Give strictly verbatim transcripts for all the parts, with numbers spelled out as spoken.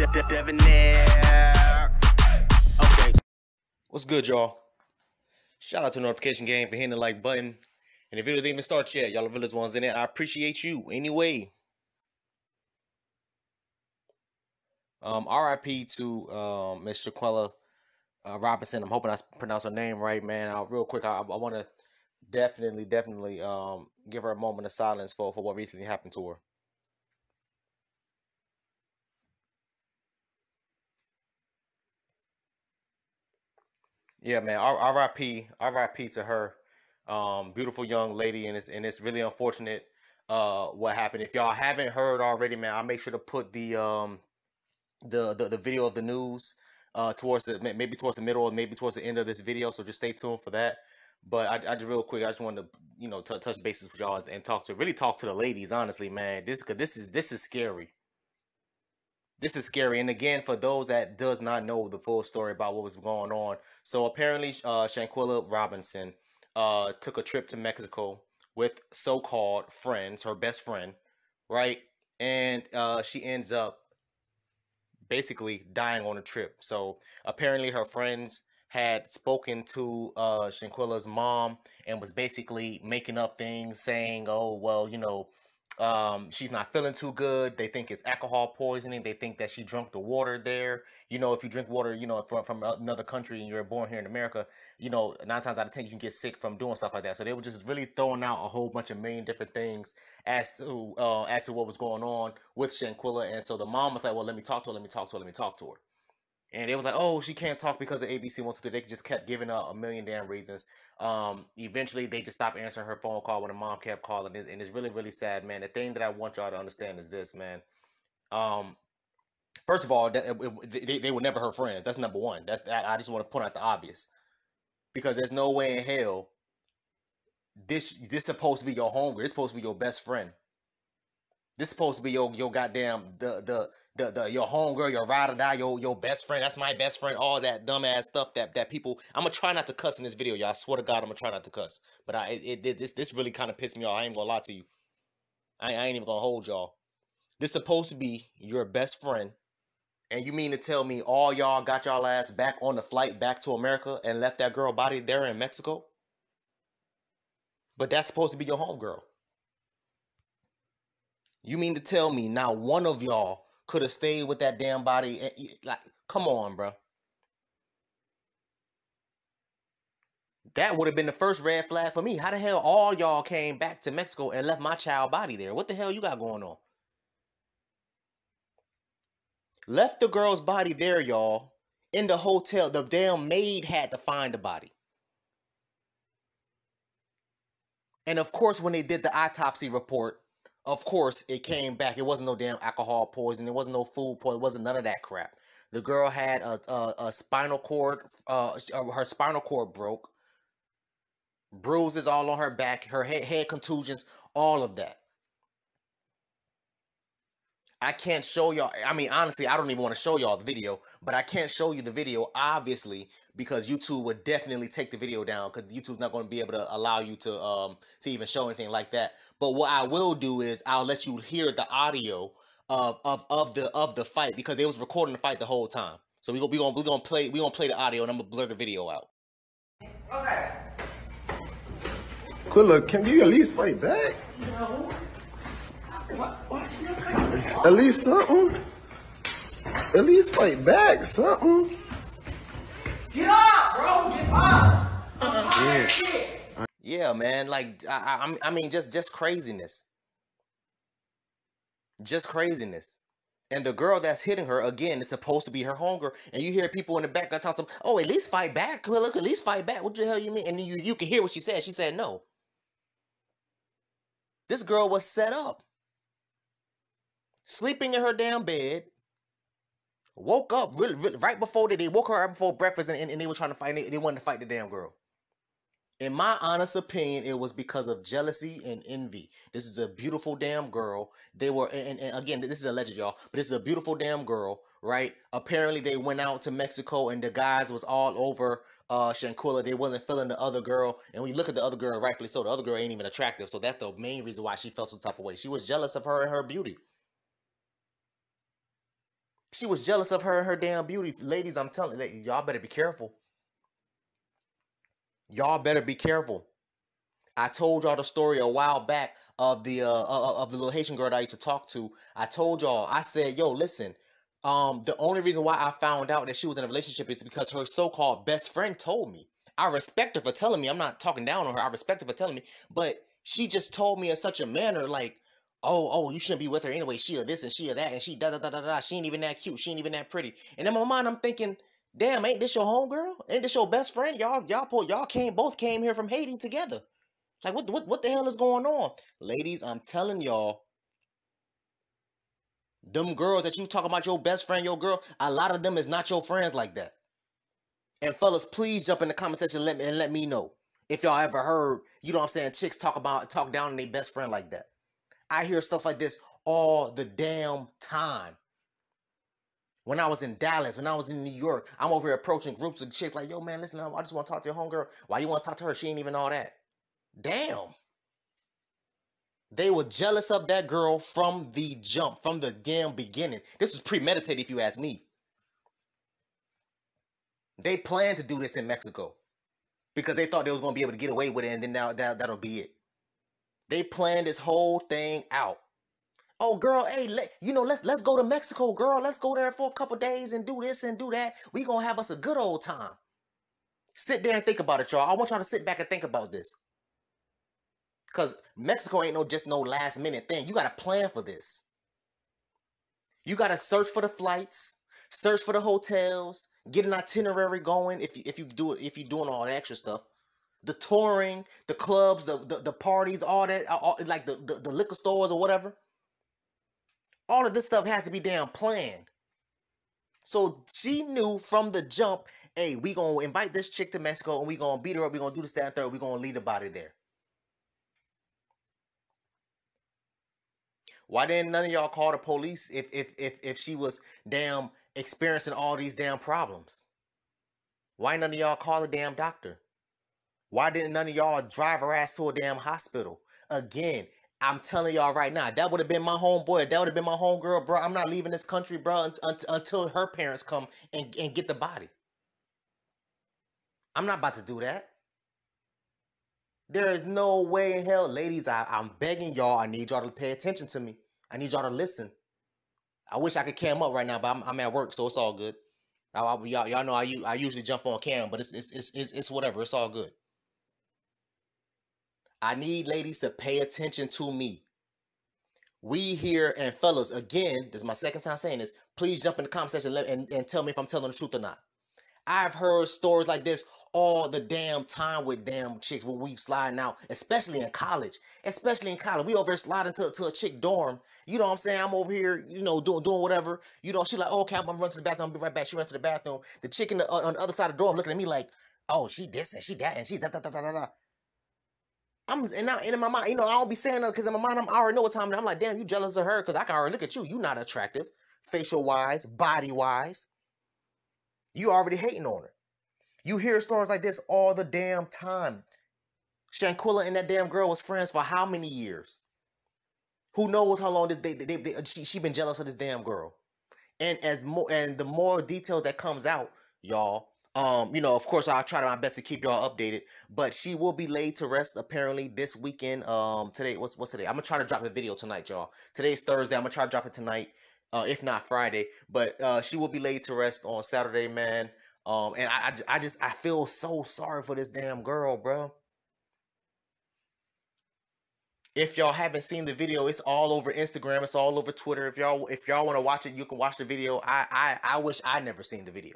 Okay. What's good, y'all? Shout out to the notification gang for hitting the like button. And if it didn't even start yet, y'all are village ones in there. I appreciate you anyway. Um, R I P to um, Miss Shanquella uh, Robinson. I'm hoping I pronounce her name right, man. I'll, real quick, I, I want to definitely, definitely um, give her a moment of silence for, for what recently happened to her. Yeah, man. R I P, R I P to her. Um, beautiful young lady, and it's and it's really unfortunate uh, what happened. If y'all haven't heard already, man, I'll make sure to put the um the the, the video of the news uh towards the maybe towards the middle or maybe towards the end of this video. So just stay tuned for that. But I, I just real quick, I just wanted to you know t touch bases with y'all and talk to really talk to the ladies. Honestly, man, this cause this is this is scary. This is scary. And again, for those that does not know the full story about what was going on. So apparently, uh, Shanquella Robinson uh, took a trip to Mexico with so-called friends, her best friend, right? And uh, she ends up basically dying on the trip. So apparently her friends had spoken to uh, Shanquella's mom and was basically making up things saying, oh, well, you know, Um, she's not feeling too good. They think it's alcohol poisoning. They think that she drank the water there. You know, if you drink water, you know, from, from another country and you're born here in America, you know, nine times out of ten, you can get sick from doing stuff like that. So they were just really throwing out a whole bunch of million different things as to, uh, as to what was going on with Shanquella. And so the mom was like, well, let me talk to her. Let me talk to her. Let me talk to her. And it was like, oh, she can't talk because of A B C one two three. They just kept giving her a million damn reasons. Um, eventually, they just stopped answering her phone call when her mom kept calling. And it's really, really sad, man. The thing that I want y'all to understand is this, man. Um, first of all, they, they were never her friends. That's number one. That's I just want to point out the obvious. Because there's no way in hell this this is supposed to be your homegirl. It's supposed to be your best friend. This is supposed to be your your goddamn the the the the your homegirl, your ride or die, your your best friend. That's my best friend. All that dumbass stuff that that people. I'm gonna try not to cuss in this video, y'all. I swear to God, I'm gonna try not to cuss. But I it, it this this really kind of pissed me off. I ain't gonna lie to you. I, I ain't even gonna hold y'all. This is supposed to be your best friend, and you mean to tell me all y'all got y'all ass back on the flight back to America and left that girl body there in Mexico? But that's supposed to be your homegirl. You mean to tell me not one of y'all could have stayed with that damn body? And, like, come on, bro. That would have been the first red flag for me. How the hell all y'all came back to Mexico and left my child body there? What the hell you got going on? Left the girl's body there, y'all, in the hotel. The damn maid had to find the body. And, of course, when they did the autopsy report, of course, it came back. It wasn't no damn alcohol poison. It wasn't no food poison. It wasn't none of that crap. The girl had a, a, a spinal cord. Uh, her spinal cord broke. Bruises all on her back. Her head, head contusions. All of that. I can't show y'all. I mean, honestly, I don't even want to show y'all the video. But I can't show you the video, obviously, because YouTube would definitely take the video down. Because YouTube's not going to be able to allow you to um to even show anything like that. But what I will do is I'll let you hear the audio of of of the of the fight because they was recording the fight the whole time. So we go we gonna we gonna play we gonna play the audio and I'm gonna blur the video out. Okay. Cool. Look, can you at least fight back? No. At least something. At least fight back, something. Get up, bro. Get up. Uh-uh. Yeah. Yeah, man. Like, I, I, I mean, just, just craziness. Just craziness. And the girl that's hitting her, again, is supposed to be her homegirl. And you hear people in the back that talk to them, oh, at least fight back. Well, look, at least fight back. What the hell you mean? And you, you can hear what she said. She said no. This girl was set up. Sleeping in her damn bed, woke up really, really, right before they, they woke her up before breakfast, and, and, and they were trying to fight. They, they wanted to fight the damn girl. In my honest opinion, it was because of jealousy and envy. This is a beautiful damn girl. They were, and, and again, this is alleged, y'all, but this is a beautiful damn girl, right? Apparently, they went out to Mexico, and the guys was all over uh, Shanquella. They wasn't feeling the other girl, and when you look at the other girl, rightfully so, the other girl ain't even attractive. So that's the main reason why she felt some type of way. She was jealous of her and her beauty. She was jealous of her and her damn beauty. Ladies, I'm telling you, y'all better be careful. Y'all better be careful. I told y'all the story a while back of the uh, of the little Haitian girl that I used to talk to. I told y'all, I said, yo, listen, um, the only reason why I found out that she was in a relationship is because her so-called best friend told me. I respect her for telling me. I'm not talking down on her. I respect her for telling me. But she just told me in such a manner like, oh, oh, you shouldn't be with her anyway. She a this and she a that and she da da da da da. She ain't even that cute. She ain't even that pretty. And in my mind, I'm thinking, damn, ain't this your homegirl? Ain't this your best friend? Y'all, y'all, y'all came, both came here from Haiti together. Like, what, what, what the hell is going on? Ladies, I'm telling y'all, them girls that you talking about, your best friend, your girl, a lot of them is not your friends like that. And fellas, please jump in the comment section and let me, and let me know if y'all ever heard, you know what I'm saying, chicks talk about, talk down on their best friend like that. I hear stuff like this all the damn time. When I was in Dallas, when I was in New York, I'm over here approaching groups of chicks like, yo, man, listen, I just want to talk to your homegirl. Why you want to talk to her? She ain't even all that. Damn. They were jealous of that girl from the jump, from the damn beginning. This was premeditated, if you ask me. They planned to do this in Mexico because they thought they was going to be able to get away with it, and then now that, that'll be it. They planned this whole thing out. Oh, girl, hey, let, you know, let's let's go to Mexico, girl. Let's go there for a couple days and do this and do that. We gonna have us a good old time. Sit there and think about it, y'all. I want y'all to sit back and think about this, cause Mexico ain't no just no last minute thing. You gotta plan for this. You gotta search for the flights, search for the hotels, get an itinerary going. If you, if you do it, if you're doing all the extra stuff. The touring, the clubs, the, the, the parties, all that, all, like the, the, the liquor stores or whatever. All of this stuff has to be damn planned. So she knew from the jump, hey, we going to invite this chick to Mexico and we going to beat her up. We're going to do the stand third. We're going to lead the body there. Why didn't none of y'all call the police if, if, if, if she was damn experiencing all these damn problems? Why none of y'all call the damn doctor? Why didn't none of y'all drive her ass to a damn hospital? Again, I'm telling y'all right now, that would have been my homeboy. That would have been my homegirl, bro. I'm not leaving this country, bro, until her parents come and, and get the body. I'm not about to do that. There is no way in hell. Ladies, I, I'm begging y'all. I need y'all to pay attention to me. I need y'all to listen. I wish I could cam up right now, but I'm, I'm at work, so it's all good. Y'all know I, I usually jump on cam, but it's, it's, it's, it's, it's whatever. It's all good. I need ladies to pay attention to me. We here, and fellas, again, this is my second time saying this. Please jump in the comment section and, and tell me if I'm telling the truth or not. I've heard stories like this all the damn time with damn chicks when we sliding out, especially in college. Especially in college. We over here sliding to, to a chick dorm. You know what I'm saying? I'm over here, you know, doing, doing whatever. You know, she like, oh, okay, I'm, I'm running to the bathroom. I'll be right back. She runs to the bathroom. The chick in the, uh, on the other side of the dorm looking at me like, oh, she this and she that and she da da da da da da. I'm and, I, and in my mind, you know, I don't be saying that because in my mind, I'm, I already know what time. And I'm like, damn, you jealous of her because I can already look at you. You not attractive, facial wise, body wise. You already hating on her. You hear stories like this all the damn time. Shanquella and that damn girl was friends for how many years? Who knows how long this they, they, they, they she she been jealous of this damn girl. And as more and the more details that comes out, y'all. Um, you know, of course, I'll try my best to keep y'all updated, but she will be laid to rest apparently this weekend. Um, today, what's, what's today? I'm gonna try to drop a video tonight, y'all. Today's Thursday. I'm gonna try to drop it tonight, uh, if not Friday, but, uh, she will be laid to rest on Saturday, man. Um, and I, I, I just, I feel so sorry for this damn girl, bro. If y'all haven't seen the video, it's all over Instagram. It's all over Twitter. If y'all, if y'all want to watch it, you can watch the video. I, I, I wish I never seen the video.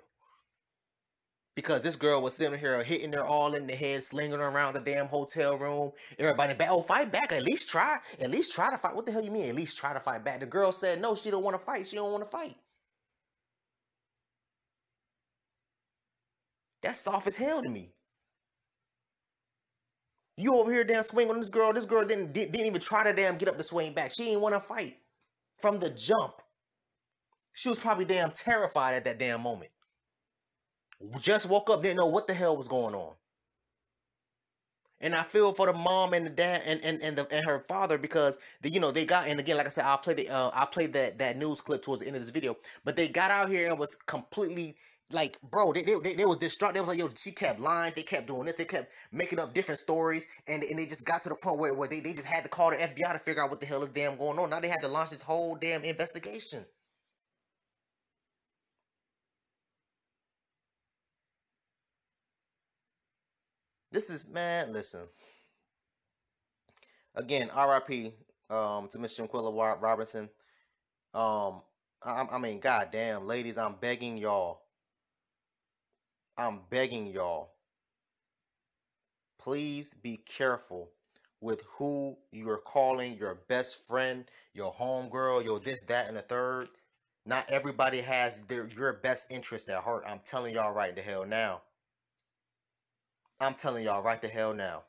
Because this girl was sitting here hitting her all in the head, slinging her around the damn hotel room. Everybody back, oh, fight back, at least try, at least try to fight. What the hell you mean, at least try to fight back? The girl said, no, she don't want to fight, she don't want to fight. That's soft as hell to me. You over here damn swinging on this girl, this girl didn't, didn't even try to damn get up the swing back. She didn't want to fight from the jump. She was probably damn terrified at that damn moment. Just woke up, didn't know what the hell was going on. And I feel for the mom and the dad and and and, the, and her father, because the, you know, they got, and again, like I said, I played the uh, I played that that news clip towards the end of this video, but they got out here and was completely like, bro, they, they, they was distraught. They was like, yo, she kept lying. They kept doing this. They kept making up different stories, and and they just got to the point where, where they, they just had to call the F B I to figure out what the hell is damn going on. Now they had to launch this whole damn investigation. This is, man, listen. Again, R I P um, to Miss Shanquella Robinson. Um, I, I mean, goddamn, ladies, I'm begging y'all. I'm begging y'all, please be careful with who you're calling your best friend, your homegirl, your this, that, and the third. Not everybody has their, your best interest at heart. I'm telling y'all right the hell now. I'm telling y'all right the hell now.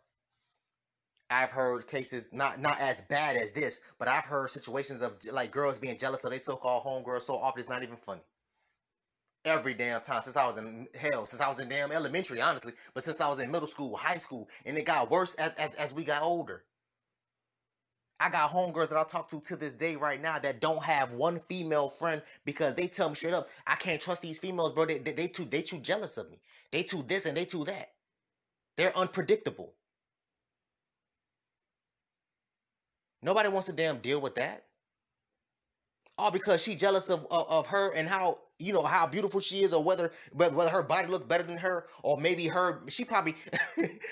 I've heard cases, not not as bad as this, but I've heard situations of like girls being jealous of their so-called homegirls so often it's not even funny. Every damn time since I was in hell, since I was in damn elementary, honestly, but since I was in middle school, high school, and it got worse as as, as we got older. I got homegirls that I talk to to this day right now that don't have one female friend because they tell me straight up, I can't trust these females, bro. They, they, they too they too jealous of me. They too this and they too that. They're unpredictable. Nobody wants to damn deal with that. All because she jealous of, of, of her and how, you know, how beautiful she is, or whether whether her body looked better than her, or maybe her, she probably,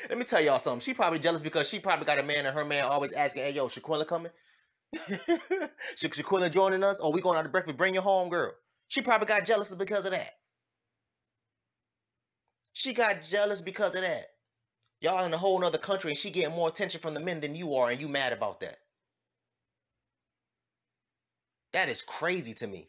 let me tell y'all something, she probably jealous because she probably got a man and her man always asking, hey, yo, Shanquella coming? Shanquella joining us? Or we going out to breakfast? Bring your home, girl. She probably got jealous because of that. She got jealous because of that. Y'all in a whole nother country and she getting more attention from the men than you are, and you mad about that. That is crazy to me.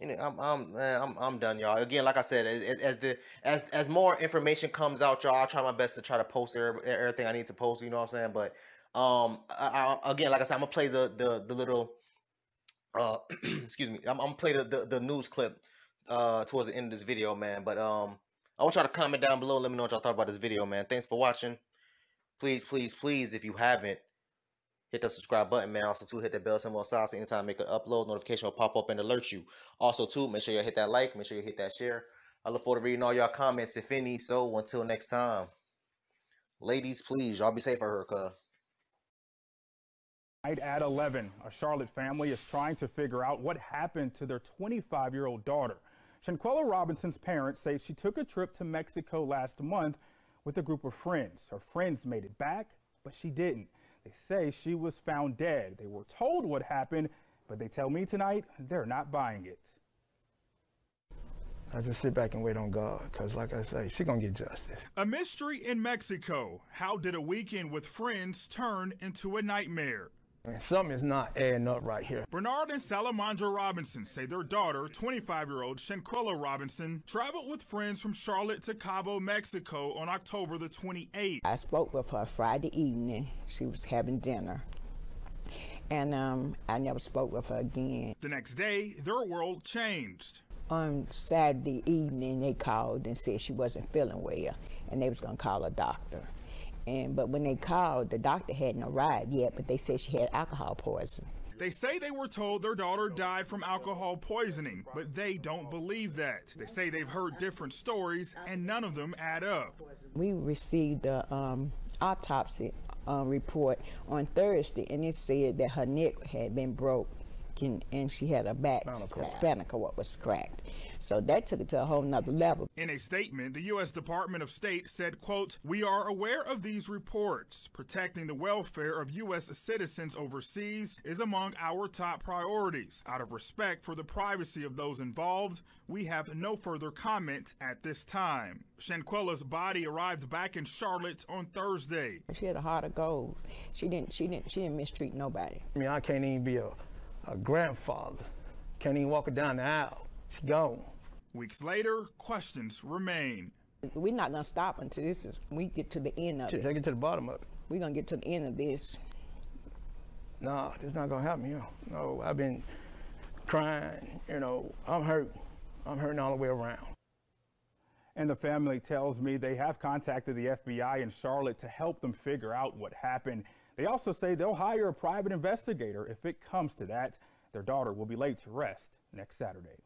And I'm I'm I'm I'm done, y'all. Again, like I said, as, as the as as more information comes out, y'all, I'll try my best to try to post everything I need to post. You know what I'm saying? But um, I, I, again, like I said, I'm gonna play the the the little uh, excuse me, I'm, I'm gonna play the, the the news clip uh towards the end of this video, man. But um, I want y'all to comment down below. Let me know what y'all thought about this video, man. Thanks for watching. Please, please, please, if you haven't, hit that subscribe button, man. Also, too, hit that bell symbol on side so anytime I make an upload, notification will pop up and alert you. Also, too, make sure you hit that like. Make sure you hit that share. I look forward to reading all y'all comments, if any. So, until next time, ladies, please, y'all be safe for her, cuz. Night at eleven, a Charlotte family is trying to figure out what happened to their twenty-five-year-old daughter. Shanquella Robinson's parents say she took a trip to Mexico last month with a group of friends. Her friends made it back, but she didn't. They say she was found dead. They were told what happened, but they tell me tonight they're not buying it. I just sit back and wait on God, because like I say, she's going to get justice. A mystery in Mexico. How did a weekend with friends turn into a nightmare? And something is not adding up right here. Bernard and Salamandra Robinson say their daughter, twenty-five-year-old Shanquella Robinson, traveled with friends from Charlotte to Cabo, Mexico on October the twenty-eighth. I spoke with her Friday evening. She was having dinner. And um, I never spoke with her again. The next day, their world changed. On Saturday evening, they called and said she wasn't feeling well, and they was going to call a doctor. And but when they called, the doctor hadn't arrived yet, but they said she had alcohol poisoning. They say they were told their daughter died from alcohol poisoning, but they don't believe that. They say they've heard different stories and none of them add up. We received the um, autopsy uh, report on Thursday, and it said that her neck had been broke and, and she had a back spinnaker, what was cracked. So that took it to a whole nother level. In a statement, the U S Department of State said, quote, we are aware of these reports. Protecting the welfare of U S citizens overseas is among our top priorities. Out of respect for the privacy of those involved, we have no further comment at this time. Shanquella's body arrived back in Charlotte on Thursday. She had a heart of gold. She didn't, she didn't, she didn't mistreat nobody. I mean, I can't even be a, a grandfather. Can't even walk her down the aisle. She gone. Weeks later, questions remain. We're not going to stop until this is, we get to the end of Shit, it. Take it to the bottom of it. We're going to get to the end of this. No, it's not going to happen, you know. No, I've been crying, you know, I'm hurt. I'm hurting all the way around. and the family tells me they have contacted the F B I in Charlotte to help them figure out what happened. They also say they'll hire a private investigator if it comes to that. Their daughter will be laid to rest next Saturday.